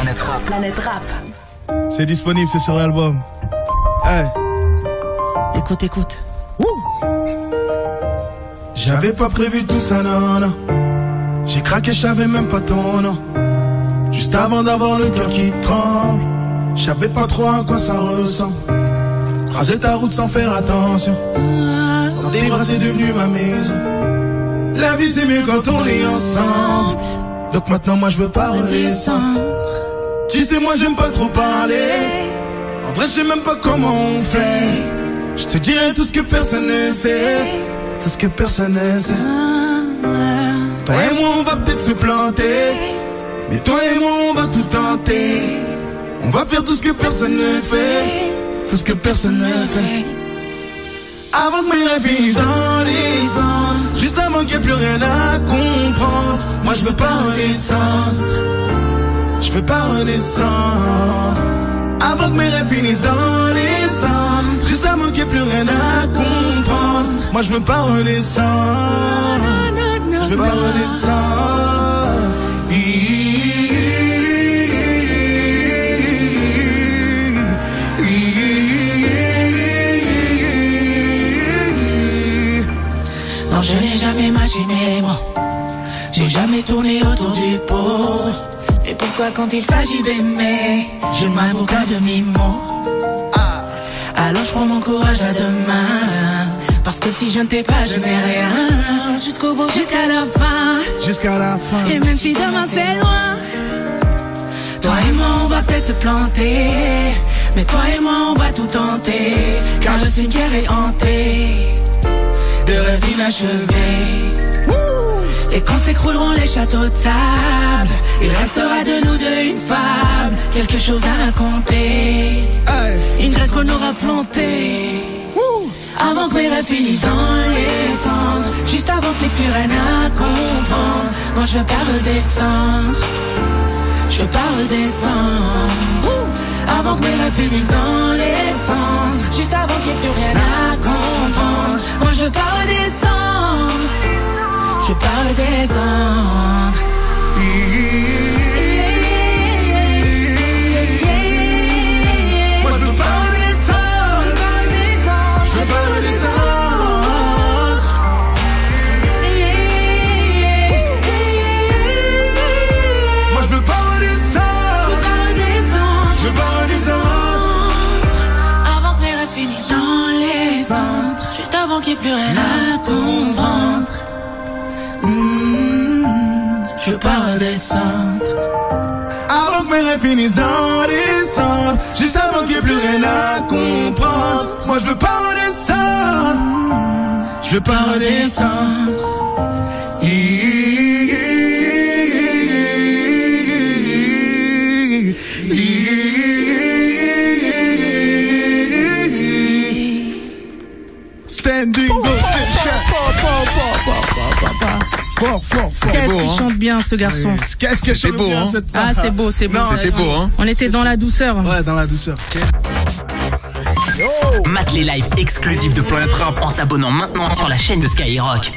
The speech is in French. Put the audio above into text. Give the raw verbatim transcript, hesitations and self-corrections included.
Planète Rap. Planète Rap. C'est disponible, c'est sur l'album. Hey. Écoute, écoute. J'avais pas prévu tout ça, non, non. J'ai craqué, je savais même pas ton nom. Juste avant d'avoir le cœur qui tremble, je savais pas trop à quoi ça ressemble. Croiser ta route sans faire attention. Dans tes bras, c'est devenu ma maison. La vie, c'est mieux quand on est ensemble. Donc maintenant, moi, je veux pas redescendre. Tu sais, moi, j'aime pas trop parler. En vrai, je sais même pas comment on fait. Je te dirai tout ce que personne ne sait. Tout ce que personne ne sait. Toi et moi, on va peut-être se planter. Mais toi et moi, on va tout tenter. On va faire tout ce que personne ne fait. Tout ce que personne ne fait. Avant que mes rêves finissent dans les ans, juste avant qu'il n'y ait plus rien à comprendre. Moi je veux pas redescendre. Je veux pas redescendre. Avant que mes rêves finissent dans les ans, juste avant qu'il n'y ait plus rien à comprendre. Moi je veux pas redescendre. Je veux pas redescendre. Non, je n'ai jamais imaginé, moi. J'ai jamais tourné autour du pot. Et pourquoi quand il s'agit d'aimer, je ne m'avoue qu'à demi-mot? Alors je prends mon courage à deux mains, parce que si je ne t'ai pas, je n'ai rien. Jusqu'au bout, jusqu'à la fin. Jusqu'à la fin. Et même si demain c'est loin, toi et moi on va peut-être se planter. Mais toi et moi on va tout tenter, car le cimetière est hanté de rêves inachevés. Et quand s'écrouleront les châteaux de sable, il restera de nous deux une fable, quelque chose à raconter, une graine qu'on aura plantée. Avant que mes rêves finissent dans les cendres, juste avant que les plus rien à comprendre. Moi je veux pas redescendre. Je veux pas redescendre. Avant que mes rêves finissent dans les cendres, juste avant qu'il n'y ait plus rien à comprendre. Moi je veux pas redescendre. Je veux pas redescendre. Moi je veux pas redescendre. Je veux pas redescendre. Moi je veux pas redescendre. Je veux pas redescendre. Avant que mes rêves finissent dans les cendres, juste avant qu'il n'y ait plus rien à comprendre. mmh, Je veux pas redescendre. Avant que mes rêves finissent dans les cendres, juste avant qu'il n'y ait plus rien à comprendre. Moi je veux pas redescendre. Je veux pas redescendre. Fort, fort, fort. Qu'est-ce qu'il chante bien, ce garçon. Qu'est-ce qu'il chante bien, cette... Ah, c'est beau, c'est beau. C'était beau, hein. On était dans la douceur. Ouais, dans la douceur. Mate les lives exclusifs de Planète Rap en t'abonnant maintenant sur la chaîne de Skyrock.